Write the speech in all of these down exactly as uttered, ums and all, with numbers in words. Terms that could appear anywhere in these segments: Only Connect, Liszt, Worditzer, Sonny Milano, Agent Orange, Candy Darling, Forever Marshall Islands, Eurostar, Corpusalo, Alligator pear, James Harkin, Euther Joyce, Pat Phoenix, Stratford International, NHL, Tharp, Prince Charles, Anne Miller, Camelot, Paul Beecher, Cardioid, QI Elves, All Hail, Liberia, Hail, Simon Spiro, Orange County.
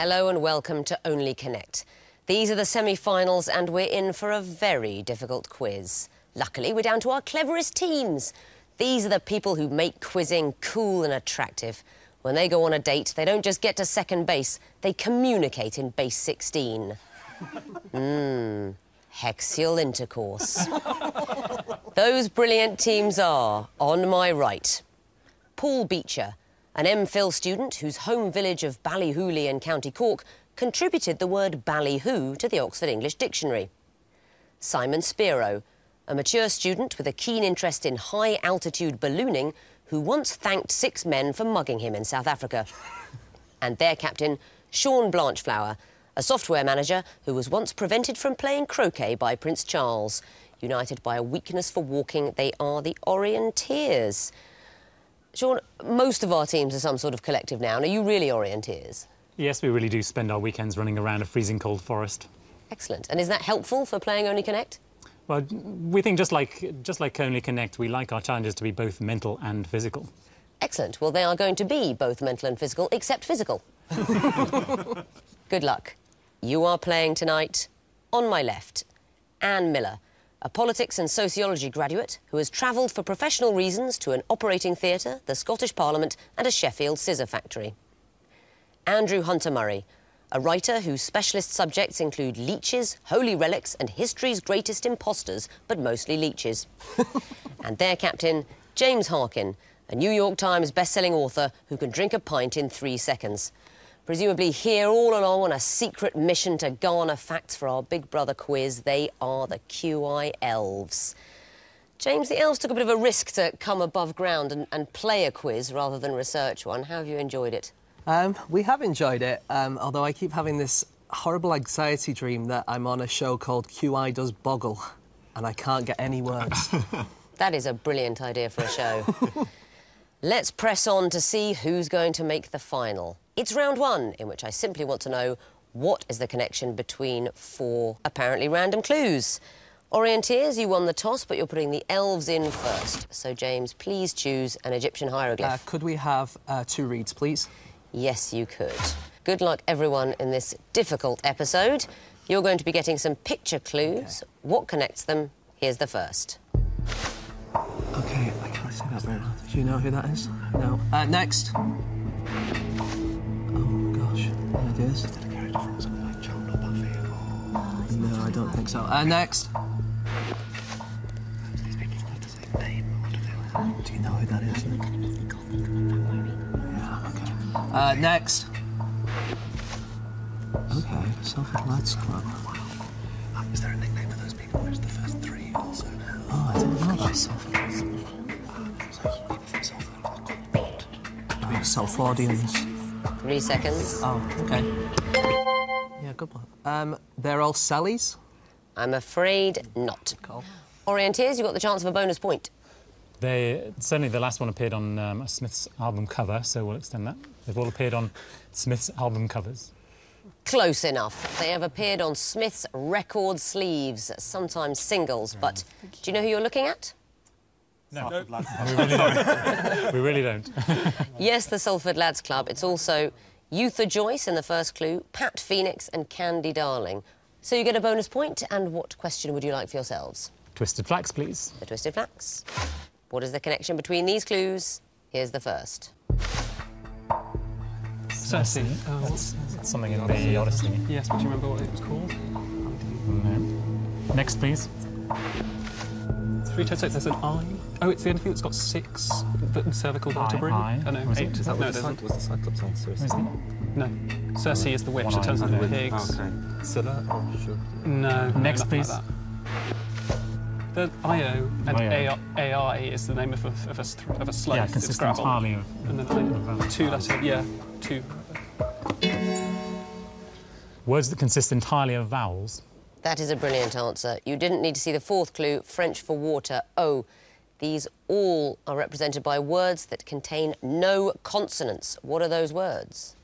Hello and welcome to Only Connect. These are the semi-finals and we're in for a very difficult quiz. Luckily, we're down to our cleverest teams. These are the people who make quizzing cool and attractive. When they go on a date, they don't just get to second base, they communicate in base sixteen. Mmm, hexial intercourse. Those brilliant teams are, on my right, Paul Beecher, an M Phil student whose home village of Ballyhooley in County Cork contributed the word ballyhoo to the Oxford English Dictionary. Simon Spiro, a mature student with a keen interest in high-altitude ballooning who once thanked six men for mugging him in South Africa. And their captain, Sean Blancheflower, a software manager who was once prevented from playing croquet by Prince Charles. United by a weakness for walking, they are the Orienteers. Sean, most of our teams are some sort of collective now. Are you really Orienteers? Yes, we really do spend our weekends running around a freezing cold forest. Excellent. And is that helpful for playing Only Connect? Well, we think just like, just like Only Connect, we like our challenges to be both mental and physical. Excellent. Well, they are going to be both mental and physical, except physical. Good luck. You are playing tonight, on my left, Anne Miller, a politics and sociology graduate who has travelled for professional reasons to an operating theatre, the Scottish Parliament and a Sheffield scissor factory. Andrew Hunter Murray, a writer whose specialist subjects include leeches, holy relics and history's greatest imposters, but mostly leeches. And their captain, James Harkin, a New York Times best-selling author who can drink a pint in three seconds. Presumably here all along on a secret mission to garner facts for our Big Brother quiz, they are the Q I Elves. James, the Elves took a bit of a risk to come above ground and, and play a quiz rather than research one. How have you enjoyed it? Um, we have enjoyed it, um, although I keep having this horrible anxiety dream that I'm on a show called Q I Does Boggle and I can't get any words. That is a brilliant idea for a show. Let's press on to see who's going to make the final. It's round one, in which I simply want to know what is the connection between four apparently random clues. Orienteers, you won the toss, but you're putting the elves in first. So, James, please choose an Egyptian hieroglyph. Uh, could we have uh, two reads, please? Yes, you could. Good luck, everyone, in this difficult episode. You're going to be getting some picture clues. Okay. What connects them? Here's the first. OK, I can't say that word. Do you know who that is? No. Uh, next. Yes. No, I don't think so. Uh, next. Do you know who that is? Yeah, okay. Uh, next. Okay, Salford Lads Club. Is there a nickname for those people? Where's the first three also? Oh, I didn't know that. Salford Lads Club. Salfordians. Three seconds. Oh, OK. Yeah, good one. Um, they're all Sallies? I'm afraid not. Cool. Orienteers, you've got the chance of a bonus point. They... Certainly the last one appeared on um, Smith's album cover, so we'll extend that. They've all appeared on Smith's album covers. Close enough. They have appeared on Smith's record sleeves, sometimes singles, yeah. But do you know who you're looking at? No, no. We really don't. We really don't. Yes, the Salford Lads Club. It's also Euther Joyce in the first clue, Pat Phoenix and Candy Darling. So you get a bonus point, and what question would you like for yourselves? Twisted flax, please. The twisted flax. What is the connection between these clues? Here's the first. Circe. Oh, that's, that's something in the Odyssey. Yes, but do you remember what it was called? No. Next, please. Three toes, there's an eye. Oh, it's the only thing that's got six cervical vertebrae. I, I. Oh, no, was eight. It? Is that no, the it was the Cyclops on Circe? No. Circe is the witch that turns into pigs. Oh, OK. Scylla? Oh, sure. No. Next, no, please. Like the I O and oh, yeah. A I is the name of a, of a, of a slice. Yeah, consistent Scrabble. Entirely of... And then of, of two letters, yeah, two. Words that consist entirely of vowels. That is a brilliant answer. You didn't need to see the fourth clue, French for water, O. These all are represented by words that contain no consonants. What are those words?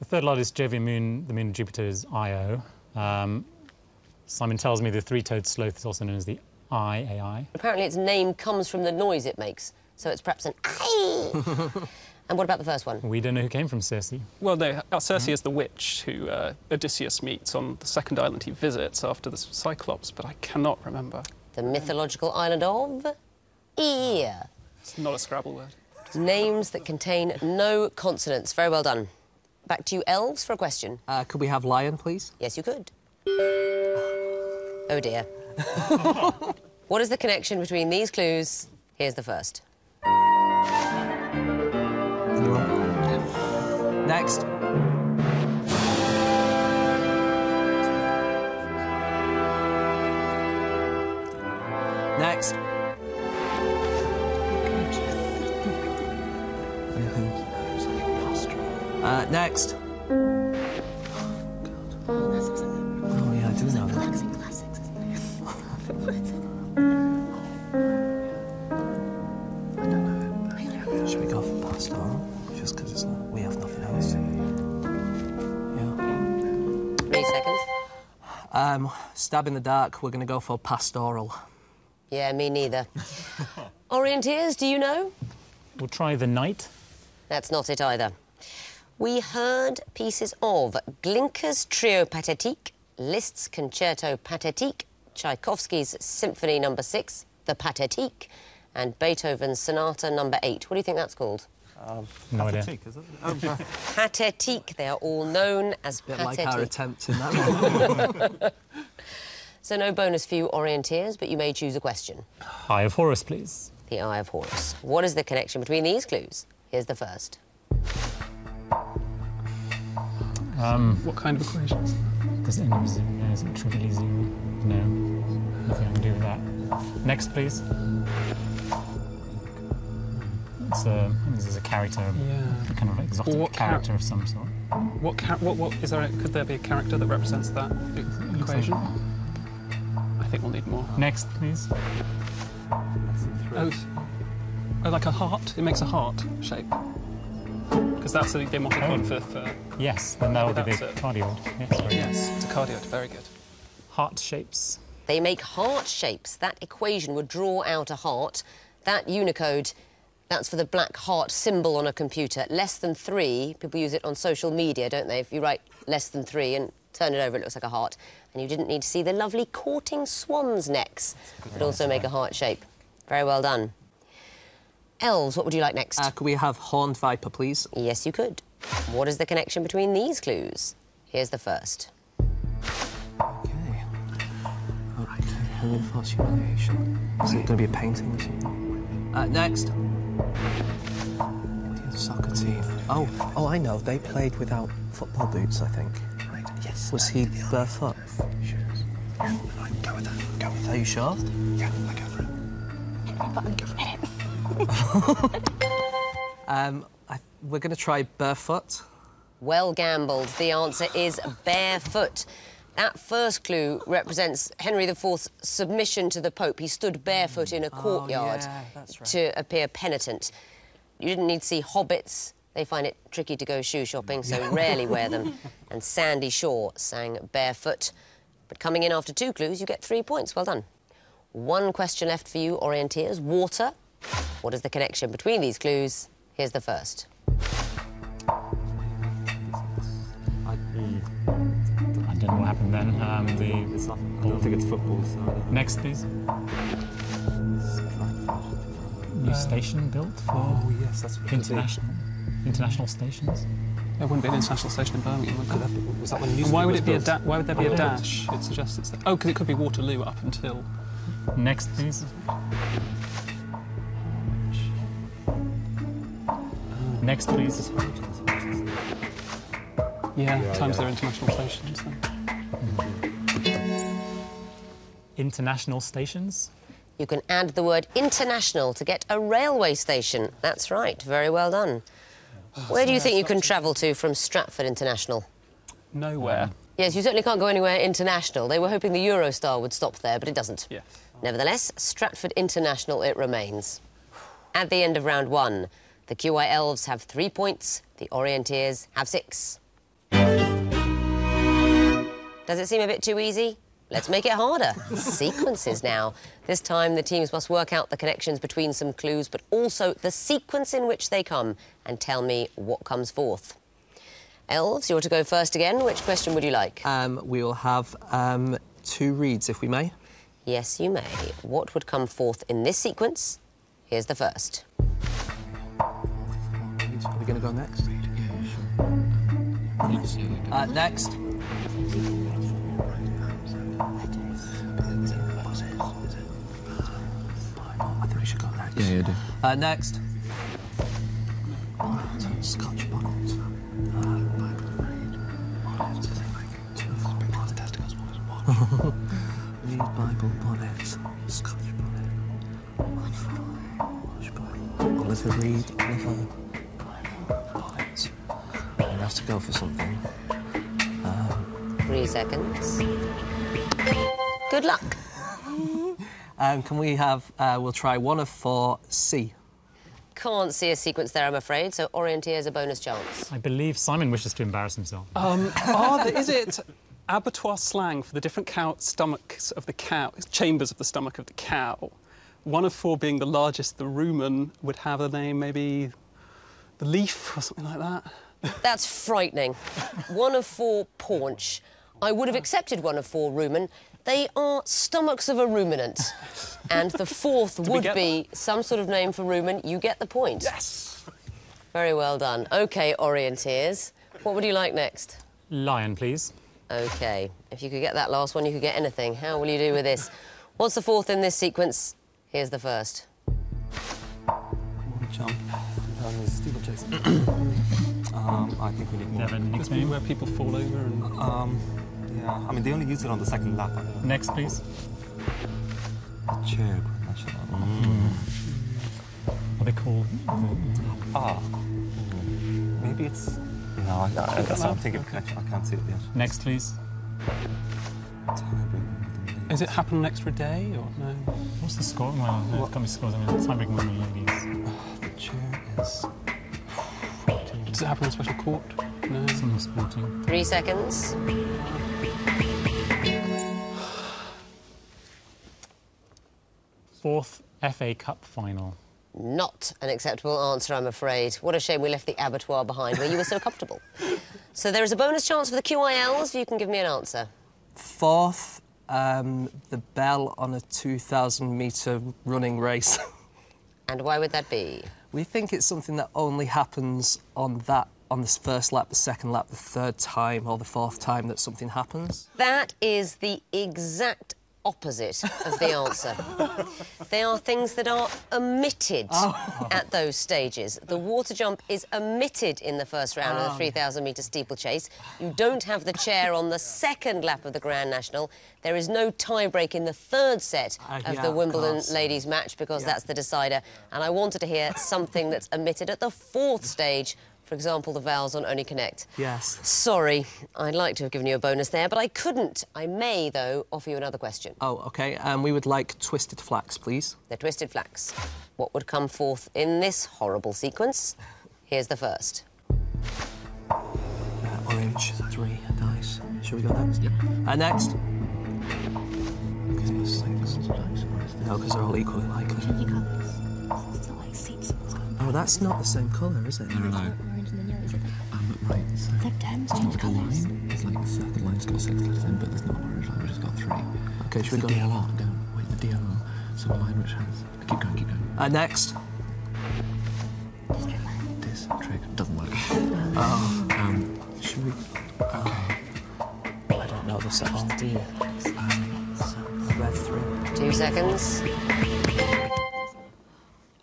The third lot is Jovian Moon, the moon of Jupiter is I O. Um, Simon tells me the three-toed sloth is also known as the I A I. Apparently its name comes from the noise it makes, so it's perhaps an I. And what about the first one? We don't know who came from Circe. Well, no, Circe mm-hmm. is the witch who uh, Odysseus meets on the second island he visits after the Cyclops, but I cannot remember. The mythological island of... Ea. It's not a Scrabble word. Names that contain no consonants. Very well done. Back to you, elves, for a question. Uh, could we have lion, please? Yes, you could. Oh, dear. What is the connection between these clues? Here's the first. Next. Next. Uh, next. Oh, God. Oh, yeah, I do know that. Should we go for pasta? Just because it's not... we have nothing else. Yeah. Three seconds. Um, stab in the dark, we're going to go for pastoral. Yeah, me neither. Orienteers, do you know? We'll try the night. That's not it either. We heard pieces of Glinka's Trio Pathétique, Liszt's Concerto Pathétique, Tchaikovsky's Symphony number six, the Pathétique, and Beethoven's Sonata number eight. What do you think that's called? Um, no idea. Is it? Oh, Pathétique. They are all known as Pathétique. A bit like our attempt in that one. So no bonus for you, Orienteers, but you may choose a question. Eye of Horus, please. The Eye of Horus. What is the connection between these clues? Here's the first. Um, what kind of equations? Does it end with zero? No, is it trivially zero? No. Nothing I can do with that. Next, please. It's a, I think this is a character, yeah. a kind of exotic well, character of some sort. What, what, what is there? Could there be a character that represents that equation? Like that. I think we'll need more. Next, please. Oh, oh, like a heart? It makes a heart shape. Because that's the demotic oh. one for, for... Yes, then that would be the cardioid. Yes, yes, it's a cardioid, very good. Heart shapes. They make heart shapes. That equation would draw out a heart. That Unicode, that's for the black heart symbol on a computer. Less than three, people use it on social media, don't they? If you write less than three and turn it over, it looks like a heart. And you didn't need to see the lovely courting swan's necks that also make a heart shape. Very well done. Elves, what would you like next? Uh, could we have horned viper, please? Yes, you could. What is the connection between these clues? Here's the first. OK. Right. Horned force humiliation. Is it going to be a painting? Uh, next. Soccer team. Oh, oh, I know. They played without football boots, I think. Right, yes. Was he barefoot? Shoes. Yeah, right, go with that. Go with that. Are you sure? Yeah, I go for it. I go for it. um, I, we're going to try barefoot. Well gambled. The answer is barefoot. That first clue represents Henry the fourth's submission to the Pope. He stood barefoot in a courtyard oh, yeah, that's right. to appear penitent. You didn't need to see hobbits. They find it tricky to go shoe shopping, so rarely wear them. And Sandy Shaw sang barefoot. But coming in after two clues, you get three points. Well done. One question left for you, Orienteers. Water. What is the connection between these clues? Here's the first. I, I don't know what happened then. Um, the it's not, I don't think it's football. So next, please. New um, station built for oh, yes, that's what international international stations. There wouldn't be an international station in Birmingham. Would there? Was that when why would it be a da Why would there be a dash? It suggests it's the oh, because it could be Waterloo up until. Next, please. Next, please. Yeah, yeah times yeah. their international stations, then. Mm. International stations? You can add the word international to get a railway station. That's right, very well done. Yeah. Where so do you think you can travel to from Stratford International? Nowhere. Yes, you certainly can't go anywhere international. They were hoping the Eurostar would stop there, but it doesn't. Yes. Nevertheless, Stratford International it remains. At the end of round one, the Q I Elves have three points, the Orienteers have six. Does it seem a bit too easy? Let's make it harder. Sequences now. This time the teams must work out the connections between some clues, but also the sequence in which they come, and tell me what comes forth. Elves, you're to go first again. Which question would you like? Um, we will have um, two reads, if we may. Yes, you may. What would come forth in this sequence? Here's the first. Are we going to go next? Uh, next. I think we should go next. Yeah, you do. Uh, next. Scotch bonnet. Read Bible bonnet. Scotch bonnet. Oliver Reed. Oliver bonnet. We have to go for something. Um, Three seconds. Good luck. Um, can we have... Uh, we'll try one of four, C. Can't see a sequence there, I'm afraid, so Orienteers a bonus chance. I believe Simon wishes to embarrass himself. Um, oh, there, is it abattoir slang for the different cow stomachs of the cow, chambers of the stomach of the cow? One of four being the largest, the rumen would have a name, maybe the leaf or something like that. That's frightening. One of four paunch. I would have accepted one of four rumen. They are stomachs of a ruminant. And the fourth would be that? Some sort of name for rumen. You get the point. Yes! Very well done. OK, Orienteers. What would you like next? Lion, please. OK. If you could get that last one, you could get anything. How will you do with this? What's the fourth in this sequence? Here's the first. Jump. um, I think we need more. Next maybe where people fall over and... Um, Yeah, I mean, they only use it on the second lap. Next, please. The chair. Mm. What are they called? Ah. Mm. Maybe it's... No, I, I, that's what I'm thinking. Okay. I can't see it yet. Next, please. Is it Happen an Extra Day or no? What's the score? Well, no, it's got me scores. I mean, it's Tiebreaking Women and Ladies. Oh, the chair is... Does it happen in Special Court? No. Some sporting. Three seconds. Fourth F A Cup final. Not an acceptable answer, I'm afraid. What a shame we left the abattoir behind where you were so comfortable. So there is a bonus chance for the Q I Elves. You can give me an answer. Fourth, um, the bell on a two thousand metre running race. And why would that be? We think it's something that only happens on that on the first lap, the second lap, the third time or the fourth time that something happens. That is the exact opposite of the answer. They are things that are omitted oh. at those stages. The water jump is omitted in the first round oh. of the three thousand metre steeplechase. You don't have the chair on the second lap of the Grand National. There is no tie-break in the third set uh, of yeah, the Wimbledon of ladies' match because yeah. that's the decider. And I wanted to hear something that's omitted at the fourth stage, for example, the vowels on Only Connect. Yes. Sorry, I'd like to have given you a bonus there, but I couldn't. I may, though, offer you another question. Oh, OK. Um, we would like Twisted Flax, please. The Twisted Flax. What would come forth in this horrible sequence? Here's the first. Uh, orange, three, dice. Shall we go next? Yep. Uh, next. No, because they're all equally likely. Oh, that's not the same colour, is it? No, no. Um, right, so... It's not the line. It's like the circle line's got six letters in, but there's not an orange line, we've just got three. OK, should we go... It's the D L R. Go, wait, the D L R. So a line which has... Keep going, keep going. Uh, next. District line. District. Doesn't work. Oh. Um, should we... OK. I don't know the second. D. Um, red three. Two seconds.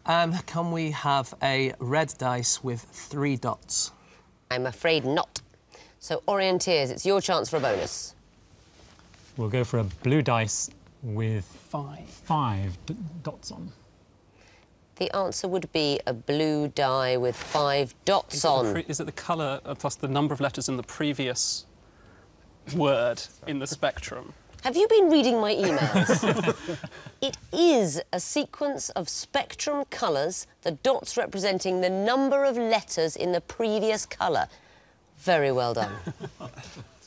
Um, can we have a red dice with three dots? I'm afraid not. So, Orienteers, it's your chance for a bonus. We'll go for a blue dice with five, five d dots on. The answer would be a blue die with five dots is on. It is it the colour plus the number of letters in the previous word in the spectrum? Have you been reading my emails? It is a sequence of spectrum colours, the dots representing the number of letters in the previous colour. Very well done.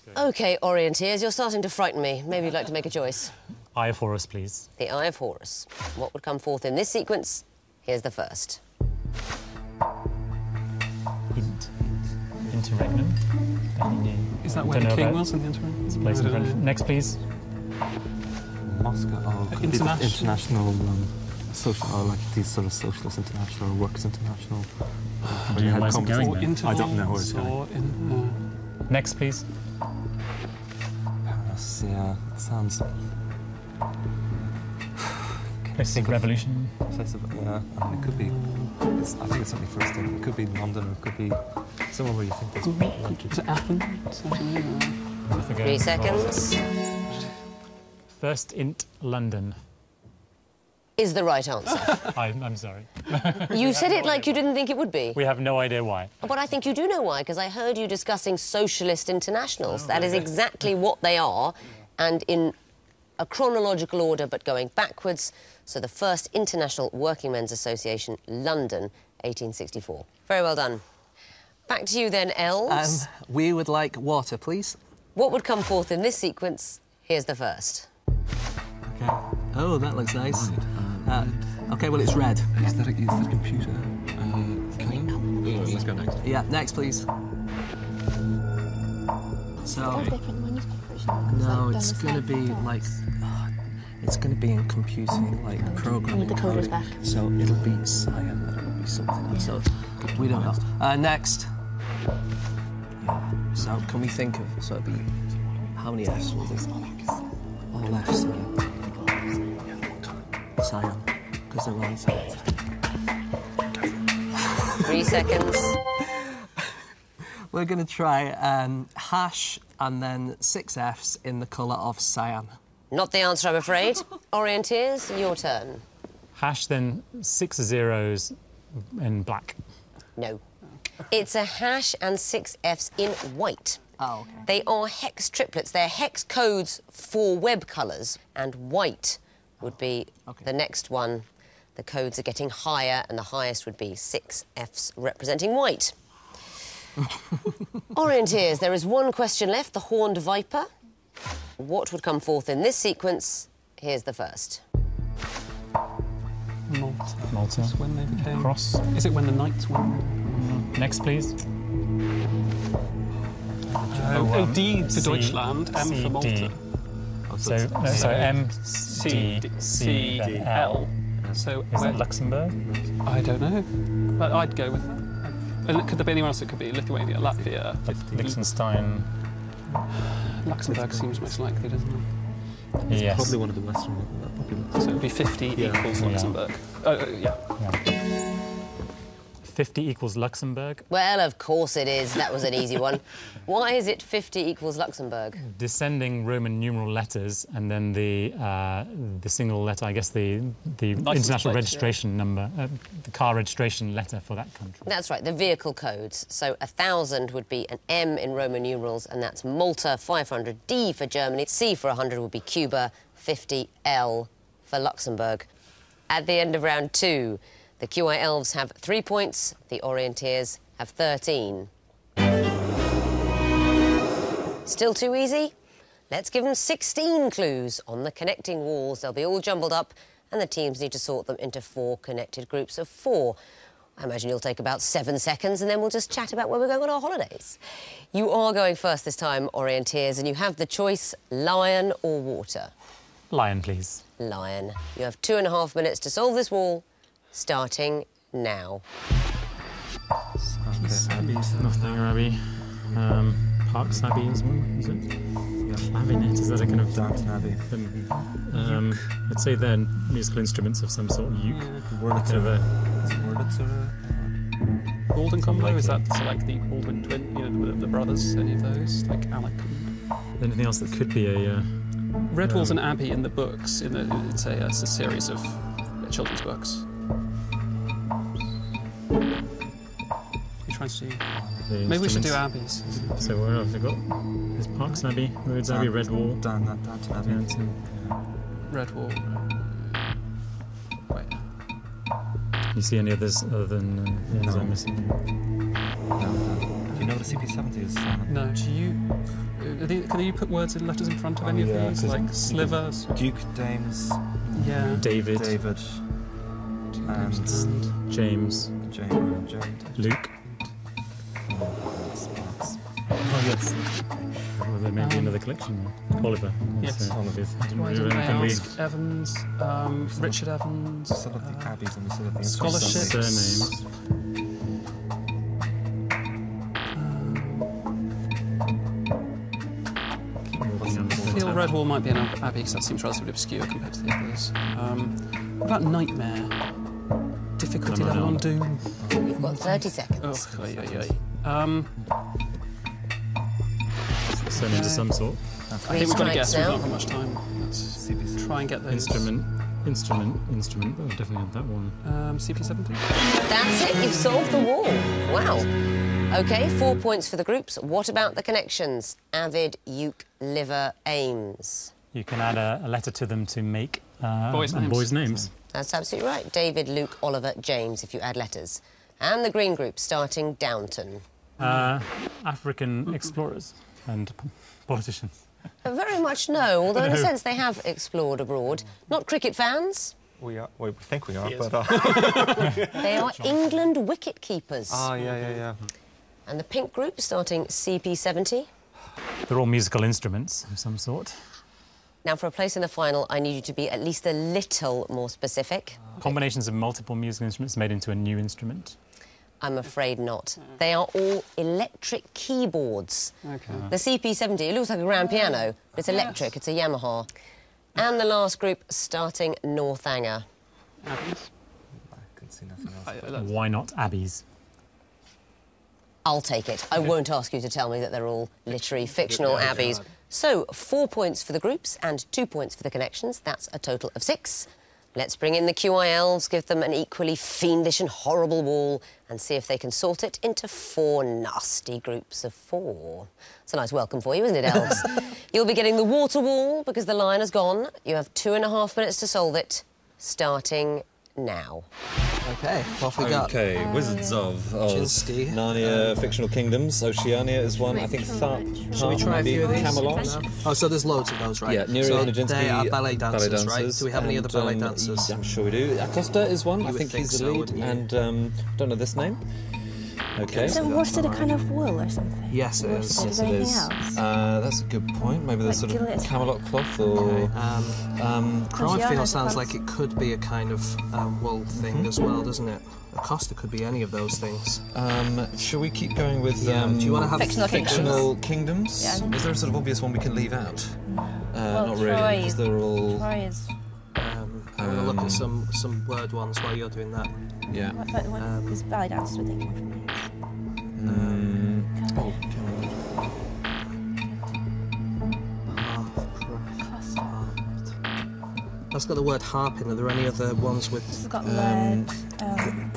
go. OK, Orienteers, you're starting to frighten me. Maybe you'd like to make a choice. Eye of Horus, please. The Eye of Horus. What would come forth in this sequence? Here's the first. Hint. Interregnum. Is that where the king was in the interregnum? It's placed in front. Next, please. Moscow. Oh, international. International um, social, oh, like these sort of socialist international or workers international. Uh, do you know going going or I don't know where it's going. In, uh... Next, please. Paris, yeah. It sounds... It's a revolution. Place of, yeah, I mean, it could be. It's, I think it's something for us to. It could be London, or it could be somewhere where you think there's like it. Is it Athens? Three seconds. First int London. Is the right answer. I, I'm sorry. You said it like you didn't think it would be. We have no idea why. But I think you do know why, because I heard you discussing socialist internationals. Oh, that is exactly what they are, and in a chronological order, but going backwards. So the first International Working Men's Association, London, eighteen sixty-four. Very well done. Back to you then, Elves. Um, we would like water, please. What would come forth in this sequence? Here's the first. Okay. Oh, that looks nice. Uh, okay, well, it's red. Is that a, is that a computer? Uh, can we? Let's go next. Yeah, next, please. So. No, it's going to be like. Oh, it's going to be in computing, like programming. The code is back. So it'll be cyan, it'll be something else. So we don't know. Uh, next. Yeah. So can we think of. So it'll be. How many F's will there be? All F's. Yeah. Cyan. Because they're all cyan. Three seconds. We're going to try um, hash and then six Fs in the colour of cyan. Not the answer, I'm afraid. Orienteers, your turn. Hash, then six zeros in black. No. It's a hash and six Fs in white. Oh, OK. They are hex triplets. They're hex codes for web colours, and white would be okay. The next one. The codes are getting higher, and the highest would be six Fs representing white. Orienteers, there is one question left, the Horned Viper. What would come forth in this sequence? Here's the first. Malta. Malta. Is when they became... Cross. Is it when the knights won? Next, please. Oh, oh um, D for Deutschland, C, M C, for Malta. D. Oh, so, so, no, so M, C, D, C, D, L. So is that Luxembourg? I don't know, but I'd go with that. Could there be anyone else? It could be Lithuania, Latvia, Liechtenstein. Luxembourg seems most likely, doesn't it? It's yes. Probably one of the Western ones. So it would be fifty yeah. equals Luxembourg. Yeah. Oh, yeah. yeah. fifty equals Luxembourg? Well, of course it is. That was an easy one. Why is it fifty equals Luxembourg? Descending Roman numeral letters and then the uh, the single letter, I guess, the, the international registration yeah. number, uh, the car registration letter for that country. That's right, the vehicle codes. So one thousand would be an M in Roman numerals, and that's Malta, five hundred, D for Germany, C for one hundred would be Cuba, fifty, L for Luxembourg. At the end of round two, the Q I Elves have three points, the Orienteers have thirteen. Still too easy? Let's give them sixteen clues on the connecting walls. They'll be all jumbled up and the teams need to sort them into four connected groups of four. I imagine you'll take about seven seconds and then we'll just chat about where we're going on our holidays. You are going first this time, Orienteers, and you have the choice, lion or water. Lion, please. Lion. You have two and a half minutes to solve this wall. Starting now. Abbeys, Northanger Abbey, um, Parks Abbey is one, is it? Yeah. Lavinet, is that a kind of... Downton Abbey. Um, I'd say they're musical instruments of some sort. Uke. Worditzer. Worditzer. Golden combo, is that so like the Baldwin twin, you know, the brothers, any of those? Like Alec? Anything else that could be a... Uh, Redwall's um, an abbey in the books, in the, it's, a, it's a series of children's books. See. Maybe we should do abbeys. So what else have we got? There's Parks Abbey, Rhodes Abbey, Redwall. Down that, down to Abbey. Redwall. Wait. You see any others other than uh, the ones I'm missing? No. You know what a C P seventy is, Simon? No, do you... They, can you put words in letters in front of any oh, yeah, of these? Like slivers? Duke, Dames... Yeah. David. David. Duke, and... and James. James. James. Luke. Oh, Sparks. Oh, yes. Well, there may um, be another collection. Oliver. Yes. Uh, Oliver. I didn't Why didn't I ask Evans, um, Richard Evans... Some of the Abbeys and some of the... Scholarships. Surnames. Redwall might be an abbey because that seems relatively obscure compared to the others. Um, what about Nightmare? Difficulty level on Doom? We've got thirty seconds. Oh, yeah, yeah, yeah. Um. Send into some sort. I think we've got to guess, we've not got much time. Let's try and get those. Instrument, instrument, instrument. Oh, definitely had that one. Um, C P seventy. That's it, you've solved the wall. Wow. OK, four points for the groups. What about the connections? Avid, Uke, Liver, Ames. You can add a, a letter to them to make uh, boys' names. boys' names. That's absolutely right. David, Luke, Oliver, James, if you add letters. And the green group, starting Downton. Uh, African explorers and politicians. Very much no, although no. in a sense they have explored abroad. Not cricket fans. We are. Well, we think we are, but... Uh... they are England wicket keepers. Ah, yeah, yeah, yeah. And the pink group, starting C P seventy. They're all musical instruments of some sort. Now, for a place in the final, I need you to be at least a little more specific. Uh, Combinations of multiple musical instruments made into a new instrument. I'm afraid not. They are all electric keyboards. Okay. The C P seventy, it looks like a grand piano, but it's electric, yes. It's a Yamaha. And the last group, starting Northanger. Abbeys? I couldn't see nothing else. I, Why not Abbeys? I'll take it. I won't ask you to tell me that they're all literary, fictional abbeys. So, four points for the groups and two points for the connections. That's a total of six. Let's bring in the Q I Elves, give them an equally fiendish and horrible wall and see if they can sort it into four nasty groups of four. It's a nice welcome for you, isn't it, Elves? You'll be getting the water wall because the line has gone. You have two and a half minutes to solve it, starting now. Okay, what have we got? Okay, Wizards of Oz, Narnia, um, fictional kingdoms, Oceania is one. I think Tharp, Should we try a few of these? Camelot. No. Oh, so there's loads of those, right? Yeah, so Nijinsky, they are ballet dancers, ballet dancers, right? Do we have and, any other ballet dancers? Um, I'm sure we do. Acosta is one. You I think, think he's so, the lead, and um, I don't know this name. Okay. So was it a kind of wool or something? Yes, it is. Or yes, it is. Else? Uh, that's a good point. Maybe there's like sort of Camelot cloth or... Um, um, Cardioid sounds like it could be a kind of uh, wool thing mm-hmm. as well, doesn't it? Acosta could be any of those things. Um, shall we keep going with... Yeah. Um, Do you want to have fictional, fictional kingdoms? kingdoms? Yeah. Is there a sort of obvious one we can leave out? Uh, well, not Troy really, because they're all... Troy is... Um, I'm going to look at some, some word ones while you're doing that. Yeah. What about the one um, whose ballet dancers were thinking from these? Um, oh, that's got the word harp in. Are there any other ones with... This has got um, lead. Um,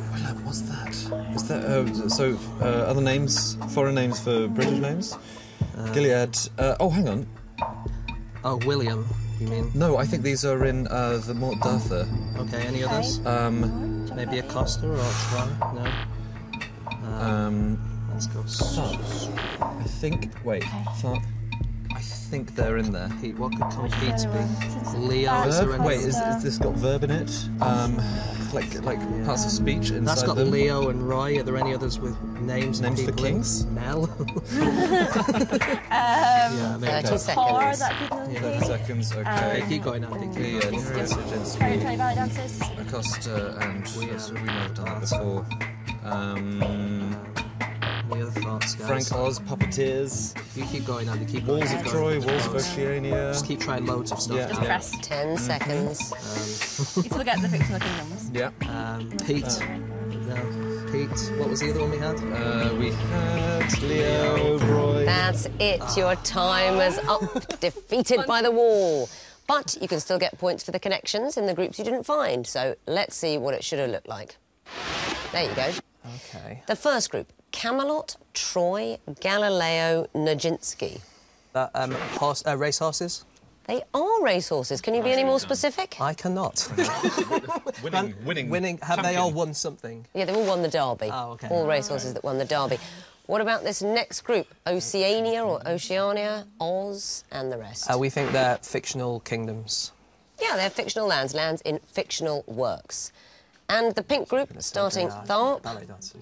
what's that? Is that uh, so, uh, other names, foreign names for British names? Uh, Gilead. Uh, oh, hang on. Oh, William, you mean? No, I think these are in uh, the Mort d'Arthur. OK, any okay. others? Um... Maybe Acosta or Tron? No. Um, um, let's go. Tharp. I think. Wait. Tharp. I think they're in there. Pete, what could Pete be? Leo. Is there wait, is, is this got verb in it? Um, like like yeah. parts of speech. Inside That's got them. Leo and Roy. Are there any others with names? Names for kings? Mel. um, yeah, maybe. Thirty seconds. Four, that yeah, Thirty seconds. Okay. Um, okay keep going. I think. Yeah. yeah Acosta and we know we've done that before. Um, the other thoughts, guys. Frank Oz, puppeteers. You keep going, Andy. Keep Walls going. of Troy, Walls of Oceania. Just keep trying loads of stuff. Yeah. Just yeah. press ten mm-hmm. seconds. Um, you still get the fictional kingdoms. Yeah. Um, Pete. Uh, Pete. What was the other one we had? Uh, we had Leo, Roy. That's it. Ah. Your time is up. Defeated by the wall. But you can still get points for the connections in the groups you didn't find, so let's see what it should have looked like. There you go. Okay. The first group, Camelot, Troy, Galileo, Nijinsky. Uh, um, horse, uh, racehorses? They are racehorses. Can you be any more specific? I cannot. winning, winning. Winning. Have Champion. They all won something? Yeah, they've all won the derby. Oh, OK. All racehorses right. that won the derby. What about this next group, Oceania or Oceania, Oz and the rest? Uh, we think they're fictional kingdoms. Yeah, they're fictional lands, lands in fictional works. And the pink group, starting Tharp. Ballet dancers.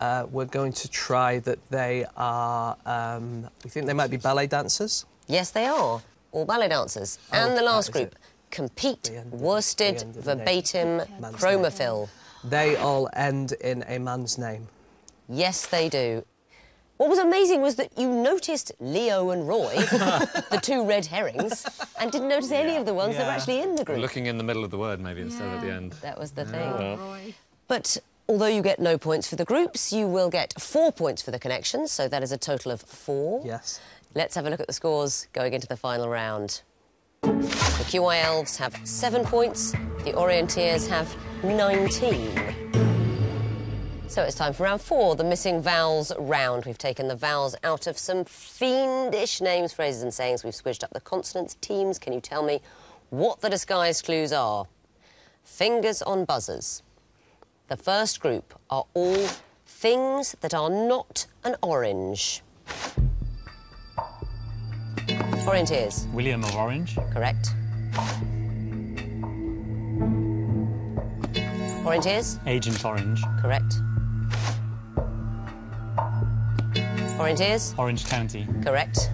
Uh, we're going to try that they are, um, we think they might be ballet dancers. Yes, they are, all ballet dancers. Oh, and the last group, it. Compete, end, Worsted, Verbatim, Chromophil. They all end in a man's name. Yes, they do. What was amazing was that you noticed Leo and Roy, the two red herrings, and didn't notice any yeah. of the ones yeah. that were actually in the group. Looking in the middle of the word, maybe, yeah. instead of at the end. That was the thing. Oh. But although you get no points for the groups, you will get four points for the connections, so that is a total of four. Yes. Let's have a look at the scores going into the final round. The Q I Elves have seven points, the Orienteers have nineteen. So it's time for round four, the missing vowels round. We've taken the vowels out of some fiendish names, phrases and sayings. We've squished up the consonants, teams. Can you tell me what the disguise clues are? Fingers on buzzers. The first group are all things that are not an orange. Orienteers. William of Orange. Correct. Orienteers. Agent Orange. Correct. Orienteers? Orange County. Correct.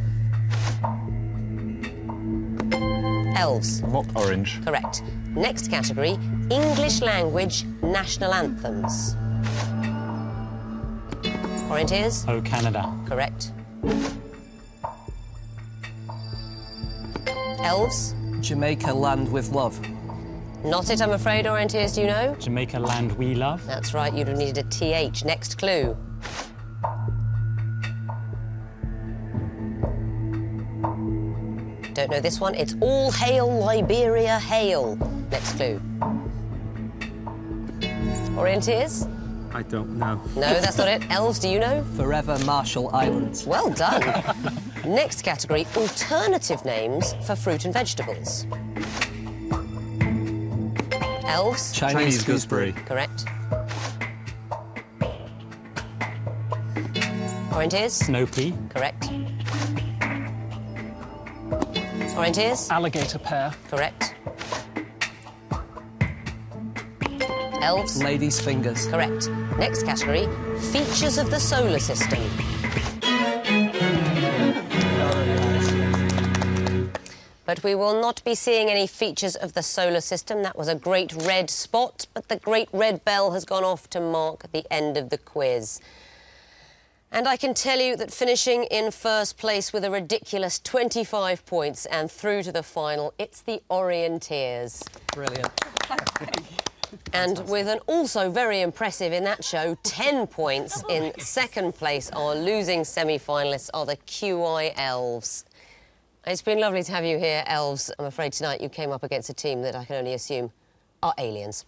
Elves. Not orange. Correct. Next category, English language national anthems. Orienteers? Oh Canada. Correct. Elves? Jamaica Land with Love. Not it, I'm afraid, Orienteers, do you know? Jamaica Land we love. That's right, you'd have needed a T H. Next clue. Don't know this one. It's all hail, Liberia, hail. Next clue. Orienteers? I don't know. No, that's not it. Elves, do you know? Forever Marshall Islands. Well done. Next category, alternative names for fruit and vegetables. Elves? Chinese, Chinese gooseberry. Correct. Orienteers? Snow pea. Correct. Orienteers? Alligator pear. Correct. Elves? Ladies' fingers. Correct. Next category, features of the solar system. But we will not be seeing any features of the solar system. That was a great red spot, but the great red bell has gone off to mark the end of the quiz. And I can tell you that finishing in first place with a ridiculous twenty-five points and through to the final, it's the Orienteers. Brilliant. And with an also very impressive, in that show, ten points in second place, our losing semi-finalists are the Q I Elves. It's been lovely to have you here, Elves. I'm afraid tonight you came up against a team that I can only assume are aliens.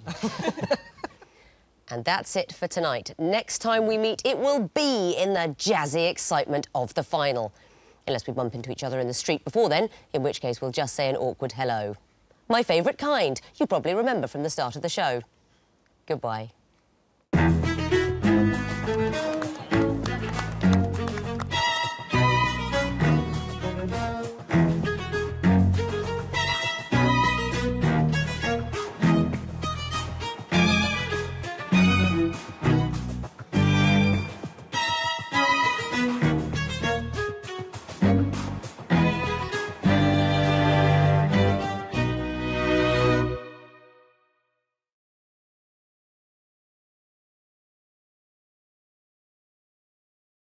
And that's it for tonight. Next time we meet, it will be in the jazzy excitement of the final. Unless we bump into each other in the street before then, in which case we'll just say an awkward hello. My favourite kind, you probably remember from the start of the show. Goodbye.